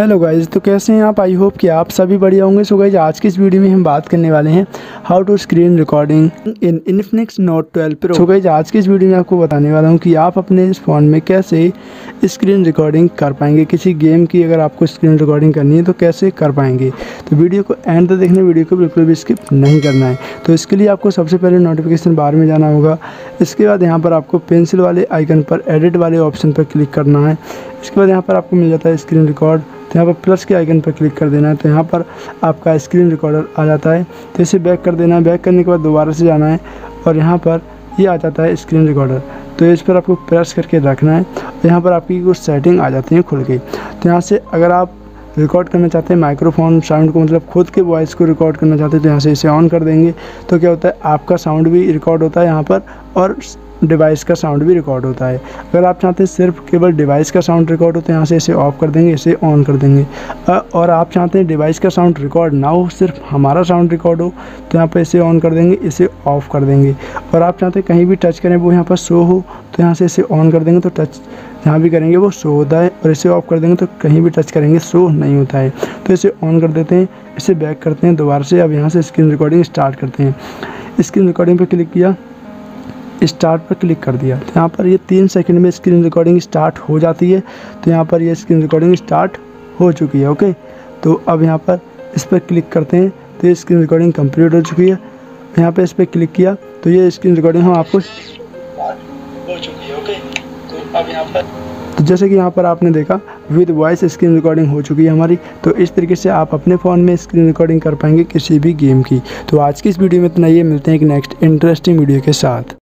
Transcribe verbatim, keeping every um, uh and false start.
Hello guys, तो कैसे हैं आप? आई होप कि आप सभी बढ़िया होंगे। सो गाइज, आज की इस वीडियो में हम बात करने वाले हैं how to screen recording in Infinix Note twelve Pro. So guys, आज की इस वीडियो में आपको बताने वाला हूं कि आप अपने इस फ़ोन में कैसे स्क्रीन रिकॉर्डिंग कर पाएंगे। किसी गेम की अगर आपको स्क्रीन रिकॉर्डिंग करनी है तो कैसे कर पाएंगे। तो वीडियो को एंड तक देखना, वीडियो को बिल्कुल भी स्किप नहीं करना है। तो इसके लिए आपको सबसे पहले नोटिफिकेशन बार में जाना होगा। इसके बाद यहाँ पर आपको पेंसिल वाले आइकन पर एडिट वाले ऑप्शन पर क्लिक करना है। इसके बाद यहाँ पर आपको मिल जाता है स्क्रीन रिकॉर्ड, तो यहाँ पर प्लस के आइकन पर क्लिक कर देना है। तो यहाँ पर आपका स्क्रीन रिकॉर्डर आ जाता है। तो इसे बैक कर देना है। बैक करने के बाद दोबारा से जाना है और यहाँ पर ये यह आ जाता है स्क्रीन रिकॉर्डर। तो इस पर आपको प्रेस करके रखना है। यहाँ पर आपकी कुछ सेटिंग आ जाती है खुल के। तो यहाँ से अगर आप रिकॉर्ड करना चाहते हैं माइक्रोफोन साउंड को, मतलब खुद के वॉइस को रिकॉर्ड करना चाहते हैं, तो यहाँ से इसे ऑन कर देंगे। तो क्या होता है, आपका साउंड भी रिकॉर्ड होता है यहाँ पर और डिवाइस का साउंड भी रिकॉर्ड होता है। अगर आप चाहते हैं सिर्फ केवल डिवाइस का साउंड रिकॉर्ड हो, तो यहाँ से इसे ऑफ कर देंगे, इसे ऑन कर देंगे। और आप चाहते हैं डिवाइस का साउंड रिकॉर्ड ना हो, सिर्फ हमारा साउंड रिकॉर्ड हो, तो यहाँ पर इसे ऑन कर देंगे, इसे ऑफ कर देंगे। और आप चाहते हैं कहीं भी टच करें वो यहाँ पर शो हो, तो यहाँ से इसे ऑन कर देंगे। तो टच जहाँ भी करेंगे वो शो होता है। और इसे ऑफ कर देंगे तो कहीं भी टच करेंगे शो नहीं होता है। तो इसे ऑन कर देते हैं, इसे बैक करते हैं दोबारा से। अब यहाँ से स्क्रीन रिकॉर्डिंग स्टार्ट करते हैं। स्क्रीन रिकॉर्डिंग पर क्लिक किया, स्टार्ट पर क्लिक कर दिया। तो यहाँ पर ये तीन सेकंड में स्क्रीन रिकॉर्डिंग स्टार्ट हो जाती है। तो यहाँ पर ये स्क्रीन रिकॉर्डिंग स्टार्ट हो चुकी है। ओके, तो अब यहाँ पर इस पर क्लिक करते हैं। तो ये स्क्रीन रिकॉर्डिंग कंप्लीट हो चुकी है। यहाँ पर इस पर क्लिक किया तो ये स्क्रीन रिकॉर्डिंग हम आपको हो चुकी है। ओके, तो अब यहाँ पर तो जैसे कि यहाँ पर आपने देखा विद वॉइस स्क्रीन रिकॉर्डिंग हो चुकी है हमारी। तो इस तरीके से आप अपने फ़ोन में स्क्रीन रिकॉर्डिंग कर पाएंगे किसी भी गेम की। तो आज की इस वीडियो में इतना ही। मिलते हैं कि नेक्स्ट इंटरेस्टिंग वीडियो के साथ।